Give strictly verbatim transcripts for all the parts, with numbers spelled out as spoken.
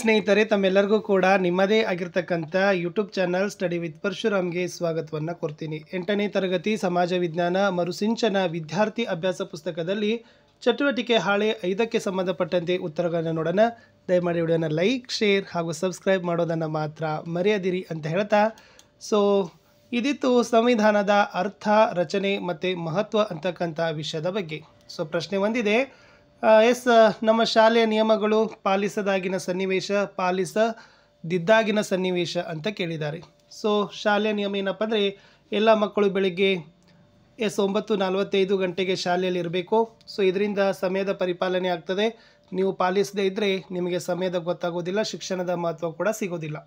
ಸ್ನೇಹಿತರೆ ತಮ್ಮೆಲ್ಲರಿಗೂ ಕೂಡ ನಿಮ್ಮದೇ ಆಗಿರತಕ್ಕಂತ YouTube channel study with Parashuram ಗೆ ಸ್ವಾಗತವನ್ನ ಕೊಡ್ತೀನಿ। ಎಂಟನೇ ತರಗತಿ ಸಮಾಜ ವಿಜ್ಞಾನ ಮರುಸಿಂಚನ ವಿದ್ಯಾರ್ಥಿ ಅಭ್ಯಾಸ ಪುಸ್ತಕದಲ್ಲಿ ಚಟುವಟಿಕೆ ಹಾಳೆ ಐದು ಕ್ಕೆ ಸಂಬಂಧಪಟ್ಟಂತೆ ಉತ್ತರಗಳನ್ನು ನೋಡೋಣ। ದಯಮಾಡಿ ವಿಡಿಯೋನ ಲೈಕ್ ಶೇರ್ ಹಾಗೂ ಸಬ್ಸ್ಕ್ರೈಬ್ ಮಾಡೋದನ್ನ ಮಾತ್ರ ಮರೆಯದಿರಿ ಅಂತ ಹೇಳ್ತಾ ಸೋ ಇದಿತ್ತು ಸಂವಿಧಾನದ ಅರ್ಥ ರಚನೆ ಮತ್ತೆ ಮಹತ್ವ ಅಂತಕ್ಕಂತ ವಿಷಯದ ಬಗ್ಗೆ। ಸೋ ಪ್ರಶ್ನೆ ಒಂದಿದೆ, ಎಸ್ ನಮ್ಮ ಶಾಲೆಯ ನಿಯಮಗಳು ಪಾಲಿಸದಾಗಿನ ಸನ್ನಿವೇಶ ಪಾಲಿಸದಿದ್ದಾಗಿನ ಸನ್ನಿವೇಶ ಅಂತ ಕೇಳಿದ್ದಾರೆ। ಸೊ ಶಾಲೆಯ ನಿಯಮ ಏನಪ್ಪ ಅಂದರೆ ಎಲ್ಲ ಮಕ್ಕಳು ಬೆಳಗ್ಗೆ ಎಸ್ ಒಂಬತ್ತು ನಲವತ್ತೈದು ಗಂಟೆಗೆ ಶಾಲೆಯಲ್ಲಿ ಇರಬೇಕು। ಸೊ ಇದರಿಂದ ಸಮಯದ ಪರಿಪಾಲನೆ ಆಗ್ತದೆ। ನೀವು ಪಾಲಿಸದೇ ಇದ್ದರೆ ನಿಮಗೆ ಸಮಯದ ಗೊತ್ತಾಗೋದಿಲ್ಲ, ಶಿಕ್ಷಣದ ಮಹತ್ವ ಕೂಡ ಸಿಗೋದಿಲ್ಲ।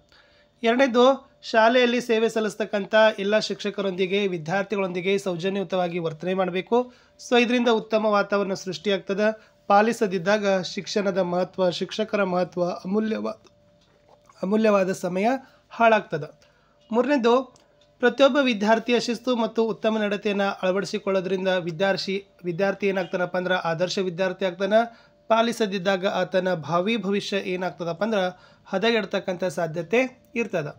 ಎರಡನೇದು, ಶಾಲೆಯಲ್ಲಿ ಸೇವೆ ಸಲ್ಲಿಸ್ತಕ್ಕಂಥ ಎಲ್ಲ ಶಿಕ್ಷಕರೊಂದಿಗೆ ವಿದ್ಯಾರ್ಥಿಗಳೊಂದಿಗೆ ಸೌಜನ್ಯಯುತವಾಗಿ ವರ್ತನೆ ಮಾಡಬೇಕು। ಸೊ ಇದರಿಂದ ಉತ್ತಮ ವಾತಾವರಣ ಸೃಷ್ಟಿಯಾಗ್ತದೆ। ಪಾಲಿಸದಿದ್ದಾಗ ಶಿಕ್ಷಣದ ಮಹತ್ವ ಶಿಕ್ಷಕರ ಮಹತ್ವ ಅಮೂಲ್ಯವಾದ ಅಮೂಲ್ಯವಾದ ಸಮಯ ಹಾಳಾಗ್ತದೆ। ಮೂರನೇದು, ಪ್ರತಿಯೊಬ್ಬ ವಿದ್ಯಾರ್ಥಿಯ ಶಿಸ್ತು ಮತ್ತು ಉತ್ತಮ ನಡತೆಯನ್ನು ಅಳವಡಿಸಿಕೊಳ್ಳೋದ್ರಿಂದ ವಿದ್ಯಾರ್ಥಿ ವಿದ್ಯಾರ್ಥಿ ಏನಾಗ್ತಾನಪ್ಪ ಅಂದ್ರೆ ಆದರ್ಶ ವಿದ್ಯಾರ್ಥಿ ಆಗ್ತಾನೆ। ಪಾಲಿಸದಿದ್ದಾಗ ಆತನ ಭಾವಿ ಭವಿಷ್ಯ ಏನಾಗ್ತದಪ್ಪ ಅಂದ್ರೆ ಹದಗೆಡ್ತಕ್ಕಂಥ ಸಾಧ್ಯತೆ ಇರ್ತದೆ।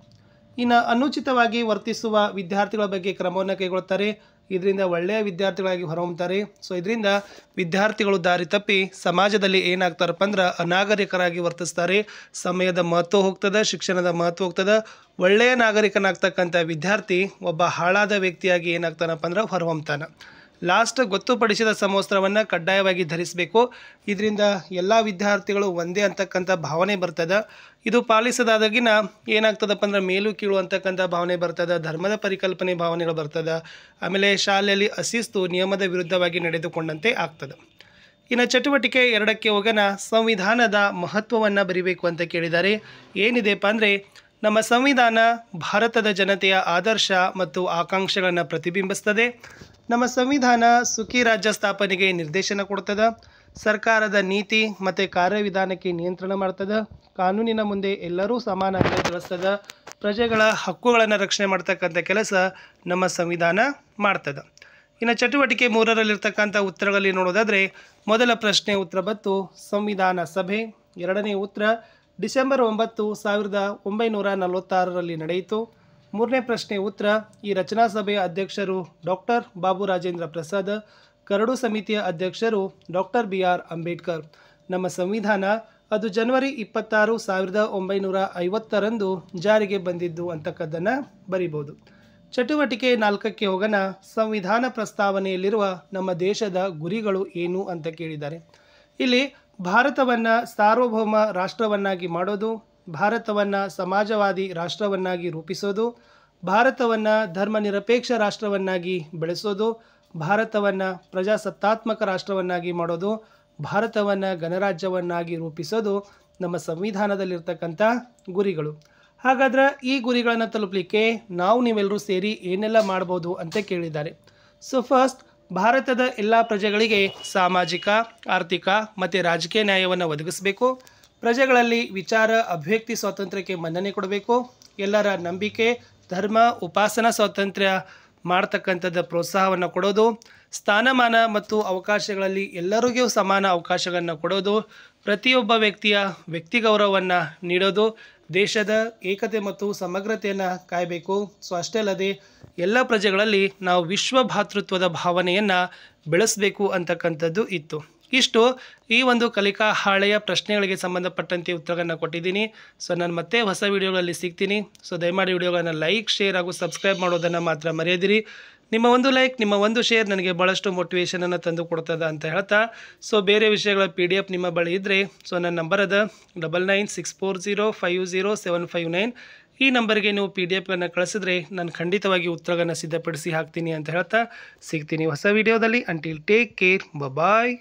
ಇನ್ನು ಅನುಚಿತವಾಗಿ ವರ್ತಿಸುವ ವಿದ್ಯಾರ್ಥಿಗಳ ಬಗ್ಗೆ ಕ್ರಮವನ್ನು ಕೈಗೊಳ್ತಾರೆ, ಇದರಿಂದ ಒಳ್ಳೆಯ ವಿದ್ಯಾರ್ಥಿಗಳಾಗಿ ಹೊರಹೊಮ್ಮುತ್ತಾರೆ। ಸೊ ಇದರಿಂದ ವಿದ್ಯಾರ್ಥಿಗಳು ದಾರಿ ತಪ್ಪಿ ಸಮಾಜದಲ್ಲಿ ಏನಾಗ್ತಾರಪ್ಪ ಅಂದ್ರೆ ಅನಾಗರಿಕರಾಗಿ ವರ್ತಿಸ್ತಾರೆ। ಸಮಯದ ಮಹತ್ವ ಹೋಗ್ತದೆ, ಶಿಕ್ಷಣದ ಮಹತ್ವ ಹೋಗ್ತದೆ। ಒಳ್ಳೆಯ ನಾಗರಿಕನಾಗ್ತಕ್ಕಂಥ ವಿದ್ಯಾರ್ಥಿ ಒಬ್ಬ ಹಾಳಾದ ವ್ಯಕ್ತಿಯಾಗಿ ಏನಾಗ್ತಾನಪ್ಪ ಅಂದ್ರೆ ಹೊರಹೊಮ್ತಾನೆ। ಲಾಸ್ಟ್, ಗೊತ್ತುಪಡಿಸಿದ ಸಮವಸ್ತ್ರವನ್ನು ಕಡ್ಡಾಯವಾಗಿ ಧರಿಸಬೇಕು, ಇದರಿಂದ ಎಲ್ಲ ವಿದ್ಯಾರ್ಥಿಗಳು ಒಂದೇ ಅಂತಕ್ಕಂಥ ಭಾವನೆ ಬರ್ತದೆ। ಇದು ಪಾಲಿಸದಾಗಿನ ಏನಾಗ್ತದಪ್ಪ ಅಂದ್ರೆ ಮೇಲು ಕೀಳು ಅಂತಕ್ಕಂಥ ಭಾವನೆ ಬರ್ತದೆ, ಧರ್ಮದ ಪರಿಕಲ್ಪನೆ ಭಾವನೆಗಳು ಬರ್ತದೆ, ಆಮೇಲೆ ಶಾಲೆಯಲ್ಲಿ ಅಶಿಸ್ತು ನಿಯಮದ ವಿರುದ್ಧವಾಗಿ ನಡೆದುಕೊಂಡಂತೆ ಆಗ್ತದೆ। ಇನ್ನು ಚಟುವಟಿಕೆ ಎರಡಕ್ಕೆ ಹೋಗೋಣ, ಸಂವಿಧಾನದ ಮಹತ್ವವನ್ನು ಬರಿಬೇಕು ಅಂತ ಕೇಳಿದ್ದಾರೆ। ಏನಿದೆಪ್ಪ ಅಂದರೆ ನಮ್ಮ ಸಂವಿಧಾನ ಭಾರತದ ಜನತೆಯ ಆದರ್ಶ ಮತ್ತು ಆಕಾಂಕ್ಷೆಗಳನ್ನು ಪ್ರತಿಬಿಂಬಿಸ್ತದೆ। ನಮ್ಮ ಸಂವಿಧಾನ ಸುಖಿ ರಾಜ್ಯ ಸ್ಥಾಪನೆಗೆ ನಿರ್ದೇಶನ ಕೊಡ್ತದೆ, ಸರ್ಕಾರದ ನೀತಿ ಮತ್ತು ಕಾರ್ಯವಿಧಾನಕ್ಕೆ ನಿಯಂತ್ರಣ ಮಾಡ್ತದೆ, ಕಾನೂನಿನ ಮುಂದೆ ಎಲ್ಲರೂ ಸಮಾನ ಅಂತ ತಿಳಿಸ್ತದೆ, ಪ್ರಜೆಗಳ ಹಕ್ಕುಗಳನ್ನು ರಕ್ಷಣೆ ಮಾಡ್ತಕ್ಕಂಥ ಕೆಲಸ ನಮ್ಮ ಸಂವಿಧಾನ ಮಾಡ್ತದೆ। ಇನ್ನು ಚಟುವಟಿಕೆ ಮೂರರಲ್ಲಿರ್ತಕ್ಕಂಥ ಉತ್ತರಗಳಲ್ಲಿ ನೋಡೋದಾದರೆ, ಮೊದಲ ಪ್ರಶ್ನೆ ಉತ್ತರ ಬಂತು ಸಂವಿಧಾನ ಸಭೆ, ಎರಡನೇ ಉತ್ತರ ಡಿಸೆಂಬರ್ ಒಂಬತ್ತು ಸಾವಿರದ ಒಂಬೈನೂರ ನಲವತ್ತಾರರಲ್ಲಿ ನಡೆಯಿತು, ಮೂರನೇ ಪ್ರಶ್ನೆ ಉತ್ತರ ಈ ರಚನಾ ಸಭೆಯ ಅಧ್ಯಕ್ಷರು ಡಾಕ್ಟರ್ ಬಾಬು ರಾಜೇಂದ್ರ ಪ್ರಸಾದ್, ಕರಡು ಸಮಿತಿಯ ಅಧ್ಯಕ್ಷರು ಡಾಕ್ಟರ್ ಬಿ ಆರ್ ಅಂಬೇಡ್ಕರ್। ನಮ್ಮ ಸಂವಿಧಾನ ಅದು ಜನವರಿ ಇಪ್ಪತ್ತಾರು ಸಾವಿರದ ಒಂಬೈನೂರ ಐವತ್ತರಂದು ಜಾರಿಗೆ ಬಂದಿದ್ದು ಅಂತಕ್ಕದ್ದನ್ನು ಬರಿಬೋದು। ಚಟುವಟಿಕೆ ನಾಲ್ಕಕ್ಕೆ ಹೋಗೋಣ, ಸಂವಿಧಾನ ಪ್ರಸ್ತಾವನೆಯಲ್ಲಿರುವ ನಮ್ಮ ದೇಶದ ಗುರಿಗಳು ಏನು ಅಂತ ಕೇಳಿದ್ದಾರೆ। ಇಲ್ಲಿ ಭಾರತವನ್ನು ಸಾರ್ವಭೌಮ ರಾಷ್ಟ್ರವನ್ನಾಗಿ ಮಾಡೋದು, ಭಾರತವನ್ನು ಸಮಾಜವಾದಿ ರಾಷ್ಟ್ರವನ್ನಾಗಿ ರೂಪಿಸೋದು, ಭಾರತವನ್ನು ಧರ್ಮನಿರಪೇಕ್ಷ ರಾಷ್ಟ್ರವನ್ನಾಗಿ ಬೆಳೆಸೋದು, ಭಾರತವನ್ನು ಪ್ರಜಾಸತ್ತಾತ್ಮಕ ರಾಷ್ಟ್ರವನ್ನಾಗಿ ಮಾಡೋದು, ಭಾರತವನ್ನು ಗಣರಾಜ್ಯವನ್ನಾಗಿ ರೂಪಿಸೋದು ನಮ್ಮ ಸಂವಿಧಾನದಲ್ಲಿರ್ತಕ್ಕಂಥ ಗುರಿಗಳು। ಹಾಗಾದ್ರೆ ಈ ಗುರಿಗಳನ್ನು ತಲುಪಲಿಕ್ಕೆ ನಾವು ನೀವೆಲ್ಲರೂ ಸೇರಿ ಏನೆಲ್ಲ ಮಾಡ್ಬೋದು ಅಂತ ಕೇಳಿದ್ದಾರೆ। ಸೊ ಫಸ್ಟ್, ಭಾರತದ ಎಲ್ಲ ಪ್ರಜೆಗಳಿಗೆ ಸಾಮಾಜಿಕ ಆರ್ಥಿಕ ಮತ್ತು ರಾಜಕೀಯ ನ್ಯಾಯವನ್ನು ಒದಗಿಸಬೇಕು, ಪ್ರಜೆಗಳಲ್ಲಿ ವಿಚಾರ ಅಭಿವ್ಯಕ್ತಿ ಸ್ವಾತಂತ್ರ್ಯಕ್ಕೆ ಮನ್ನಣೆ ಕೊಡಬೇಕು, ಎಲ್ಲರ ನಂಬಿಕೆ ಧರ್ಮ ಉಪಾಸನಾ ಸ್ವಾತಂತ್ರ್ಯ ಮಾಡ್ತಕ್ಕಂಥದ್ದು ಪ್ರೋತ್ಸಾಹವನ್ನು ಕೊಡೋದು, ಸ್ಥಾನಮಾನ ಮತ್ತು ಅವಕಾಶಗಳಲ್ಲಿ ಎಲ್ಲರಿಗೂ ಸಮಾನ ಅವಕಾಶಗಳನ್ನು ಕೊಡೋದು, ಪ್ರತಿಯೊಬ್ಬ ವ್ಯಕ್ತಿಯ ವ್ಯಕ್ತಿ ಗೌರವವನ್ನು ನೀಡೋದು, ದೇಶದ ಏಕತೆ ಮತ್ತು ಸಮಗ್ರತೆಯನ್ನು ಕಾಯಬೇಕು। ಸೊ ಅಷ್ಟೇ ಅಲ್ಲದೆ ಎಲ್ಲ ಪ್ರಜೆಗಳಲ್ಲಿ ನಾವು ವಿಶ್ವ ಭಾತೃತ್ವದ ಭಾವನೆಯನ್ನು ಬೆಳೆಸಬೇಕು ಅಂತಕ್ಕಂಥದ್ದು ಇತ್ತು। ಇಷ್ಟು ಈ ಒಂದು ಕಲಿಕಾ ಹಾಳೆಯ ಪ್ರಶ್ನೆಗಳಿಗೆ ಸಂಬಂಧಪಟ್ಟಂತೆ ಉತ್ತರಗಳನ್ನು ಕೊಟ್ಟಿದ್ದೀನಿ। ಸೊ ನಾನು ಮತ್ತೆ ಹೊಸ ವಿಡಿಯೋಗಳಲ್ಲಿ ಸಿಗ್ತೀನಿ। ಸೊ ದಯಮಾಡಿ ವಿಡಿಯೋಗಳನ್ನು ಲೈಕ್ ಶೇರ್ ಹಾಗೂ ಸಬ್ಸ್ಕ್ರೈಬ್ ಮಾಡೋದನ್ನು ಮಾತ್ರ ಮರೆಯದಿರಿ। ನಿಮ್ಮ ಒಂದು ಲೈಕ್ ನಿಮ್ಮ ಒಂದು ಶೇರ್ ನನಗೆ ಭಾಳಷ್ಟು ಮೋಟಿವೇಶನನ್ನು ತಂದು ಕೊಡ್ತದೆ ಅಂತ ಹೇಳ್ತಾ ಸೊ ಬೇರೆ ವಿಷಯಗಳ ಪಿ ಡಿ ಎಫ್ ನಿಮ್ಮ ಬಳಿ ಇದ್ದರೆ ಸೊ ನನ್ನ ನಂಬರ್ ಅದ double nine six four zero five zero seven five nine, ಈ ನಂಬರ್ಗೆ ನೀವು ಪಿ ಡಿ ಎಫ್ಗಳನ್ನು ಕಳಿಸಿದ್ರೆ ನಾನು ಖಂಡಿತವಾಗಿ ಉತ್ತರಗಳನ್ನು ಸಿದ್ಧಪಡಿಸಿ ಹಾಕ್ತೀನಿ ಅಂತ ಹೇಳ್ತಾ ಸಿಗ್ತೀನಿ ಹೊಸ ವಿಡಿಯೋದಲ್ಲಿ। ಅಂಟಿಲ್ ಟೇಕ್ ಕೇರ್, ಬಾಯ್।